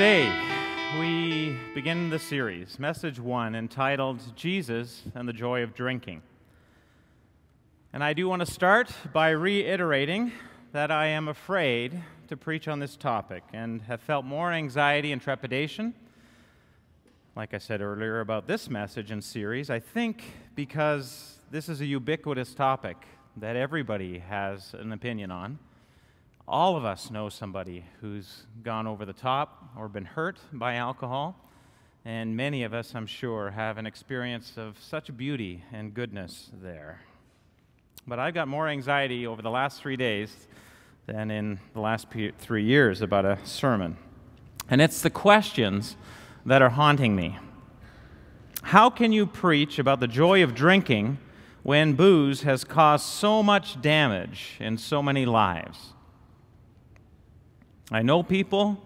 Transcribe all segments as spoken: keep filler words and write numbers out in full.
Today, we begin the series, Message One, entitled Jesus and the Joy of Drinking. And I do want to start by reiterating that I am afraid to preach on this topic and have felt more anxiety and trepidation, like I said earlier, about this message and series, I think because this is a ubiquitous topic that everybody has an opinion on. All of us know somebody who's gone over the top or been hurt by alcohol, and many of us, I'm sure, have an experience of such beauty and goodness there. But I've got more anxiety over the last three days than in the last three years about a sermon. And it's the questions that are haunting me. How can you preach about the joy of drinking when booze has caused so much damage in so many lives? I know people,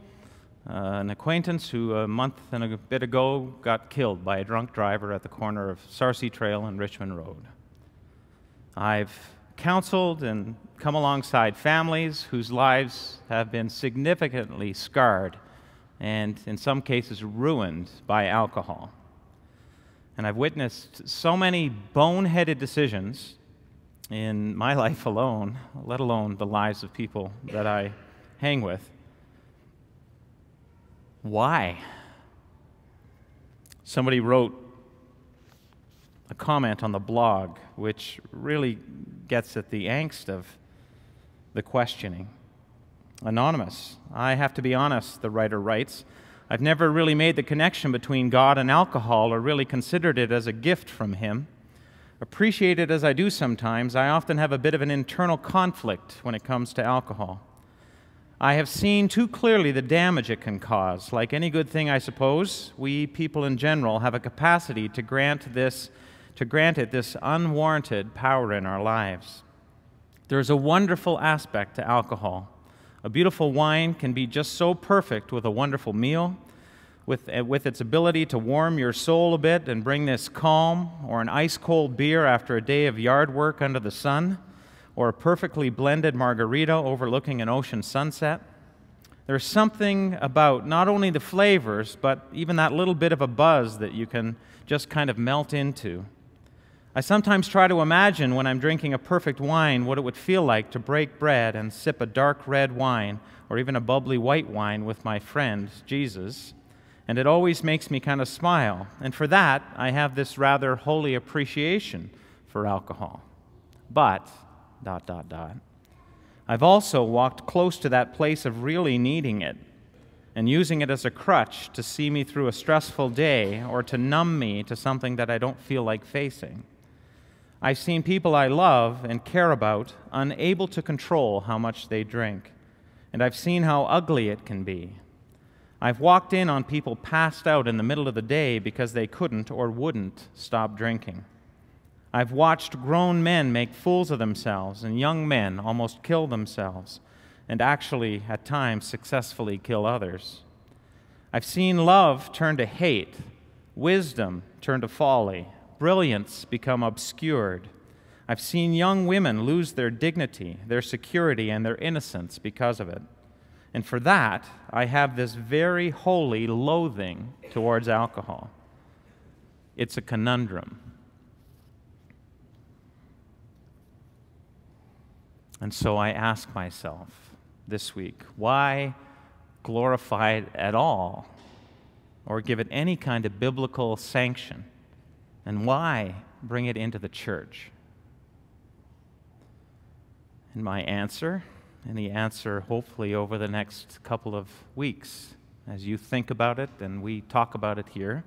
uh, an acquaintance who a month and a bit ago got killed by a drunk driver at the corner of Sarcy Trail and Richmond Road. I've counseled and come alongside families whose lives have been significantly scarred and in some cases ruined by alcohol. And I've witnessed so many boneheaded decisions in my life alone, let alone the lives of people that I hang with. Why? Somebody wrote a comment on the blog which really gets at the angst of the questioning. Anonymous. I have to be honest, the writer writes, I've never really made the connection between God and alcohol or really considered it as a gift from Him. Appreciated as I do sometimes, I often have a bit of an internal conflict when it comes to alcohol. I have seen too clearly the damage it can cause. Like any good thing, I suppose, we people in general have a capacity to grant this, to grant it this unwarranted power in our lives. There is a wonderful aspect to alcohol. A beautiful wine can be just so perfect with a wonderful meal, with, with its ability to warm your soul a bit and bring this calm, or an ice-cold beer after a day of yard work under the sun, or a perfectly blended margarita overlooking an ocean sunset. There's something about not only the flavors, but even that little bit of a buzz that you can just kind of melt into. I sometimes try to imagine when I'm drinking a perfect wine what it would feel like to break bread and sip a dark red wine or even a bubbly white wine with my friend, Jesus, and it always makes me kind of smile. And for that, I have this rather holy appreciation for alcohol. But dot, dot, dot. I've also walked close to that place of really needing it and using it as a crutch to see me through a stressful day or to numb me to something that I don't feel like facing. I've seen people I love and care about unable to control how much they drink, and I've seen how ugly it can be. I've walked in on people passed out in the middle of the day because they couldn't or wouldn't stop drinking. I've watched grown men make fools of themselves and young men almost kill themselves and actually, at times, successfully kill others. I've seen love turn to hate, wisdom turn to folly, brilliance become obscured. I've seen young women lose their dignity, their security, and their innocence because of it. And for that, I have this very holy loathing towards alcohol. It's a conundrum. And so I ask myself this week, why glorify it at all or give it any kind of biblical sanction? And why bring it into the church? And my answer, and the answer hopefully over the next couple of weeks as you think about it and we talk about it here,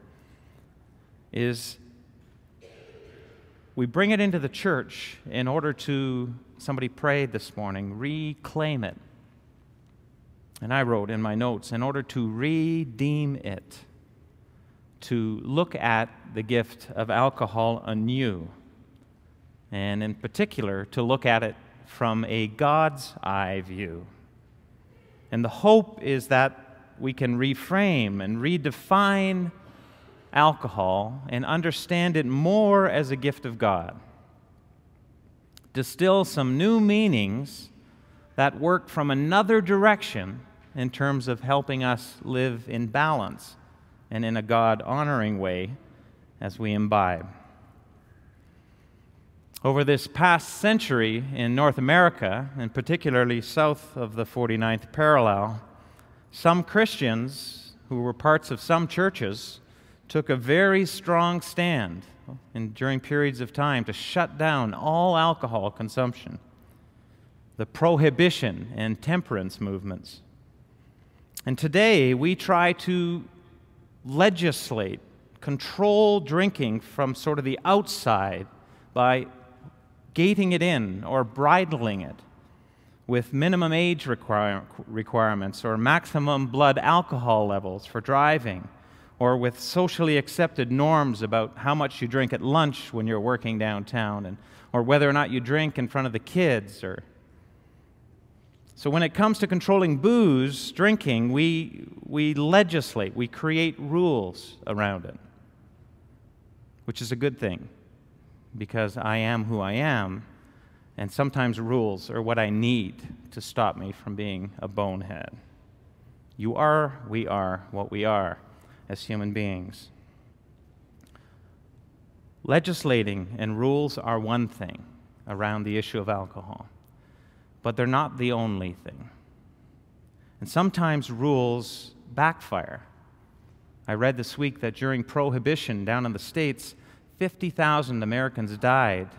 is we bring it into the church in order to, somebody prayed this morning, reclaim it. And I wrote in my notes, in order to redeem it, to look at the gift of alcohol anew, and in particular, to look at it from a God's eye view. And the hope is that we can reframe and redefine alcohol and understand it more as a gift of God. Distill some new meanings that work from another direction in terms of helping us live in balance and in a God-honoring way as we imbibe. Over this past century in North America, and particularly south of the forty-ninth parallel, some Christians who were parts of some churches took a very strong stand in, during periods of time to shut down all alcohol consumption, the prohibition and temperance movements. And today we try to legislate, control drinking from sort of the outside by gating it in or bridling it with minimum age require requirements or maximum blood alcohol levels for driving, or with socially accepted norms about how much you drink at lunch when you're working downtown, and, or whether or not you drink in front of the kids. Or So when it comes to controlling booze, drinking, we, we legislate, we create rules around it, which is a good thing, because I am who I am, and sometimes rules are what I need to stop me from being a bonehead. You are, we are, what we are as human beings. Legislating and rules are one thing around the issue of alcohol, but they're not the only thing. And sometimes rules backfire. I read this week that during Prohibition down in the States, fifty thousand Americans died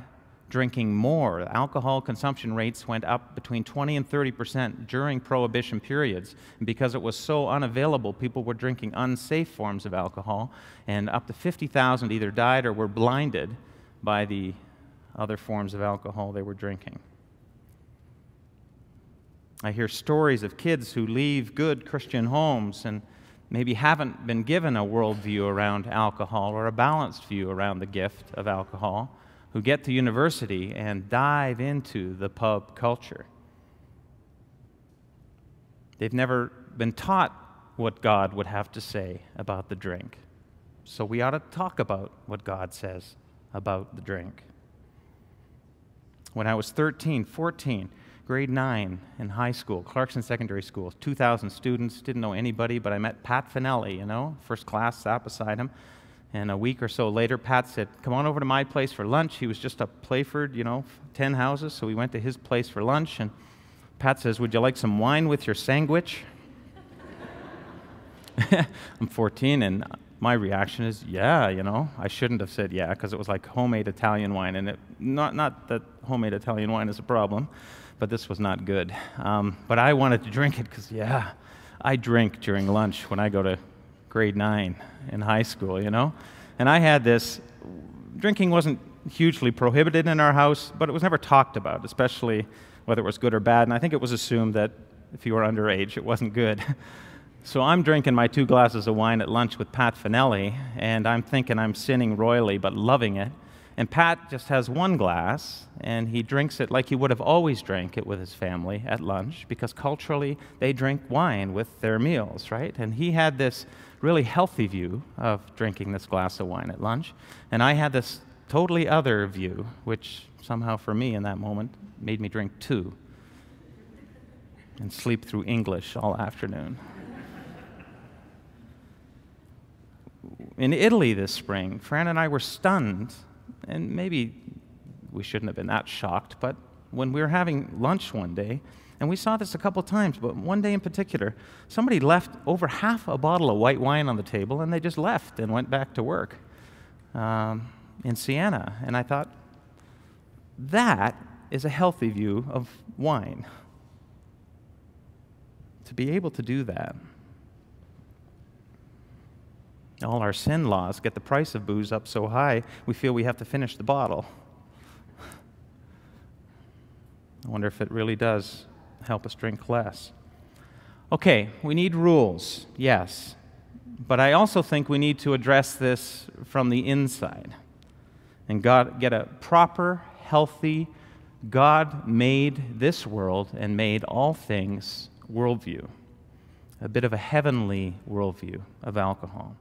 drinking more. Alcohol consumption rates went up between twenty and thirty percent during Prohibition periods. And because it was so unavailable, people were drinking unsafe forms of alcohol, and up to fifty thousand either died or were blinded by the other forms of alcohol they were drinking. I hear stories of kids who leave good Christian homes and maybe haven't been given a worldview around alcohol or a balanced view around the gift of alcohol, who get to university and dive into the pub culture. They've never been taught what God would have to say about the drink, so we ought to talk about what God says about the drink. When I was thirteen, fourteen, grade nine in high school, Clarkson Secondary School, two thousand students, didn't know anybody, but I met Pat Finelli, you know, first class, sat beside him. And a week or so later, Pat said, come on over to my place for lunch. He was just up Playford, you know, ten houses, so we went to his place for lunch. And Pat says, would you like some wine with your sandwich? I'm fourteen, and my reaction is, yeah, you know. I shouldn't have said yeah, because it was like homemade Italian wine, and it, not, not that homemade Italian wine is a problem, but this was not good. Um, but I wanted to drink it because, yeah, I drink during lunch when I go to grade nine in high school, you know? And I had this, drinking wasn't hugely prohibited in our house, but it was never talked about, especially whether it was good or bad. And I think it was assumed that if you were underage, it wasn't good. So I'm drinking my two glasses of wine at lunch with Pat Finelli, and I'm thinking I'm sinning royally, but loving it. And Pat just has one glass, and he drinks it like he would have always drank it with his family at lunch, because culturally they drink wine with their meals, right? And he had this really healthy view of drinking this glass of wine at lunch, and I had this totally other view, which somehow for me in that moment made me drink two and sleep through English all afternoon. In Italy this spring, Fran and I were stunned. And maybe we shouldn't have been that shocked, but when we were having lunch one day, and we saw this a couple times, but one day in particular, somebody left over half a bottle of white wine on the table, and they just left and went back to work um, in Siena. And I thought, that is a healthy view of wine. To be able to do that. All our sin laws get the price of booze up so high, we feel we have to finish the bottle. I wonder if it really does help us drink less. Okay, we need rules, yes. But I also think we need to address this from the inside and God, get a proper, healthy, God made this world and made all things worldview, a bit of a heavenly worldview of alcohol.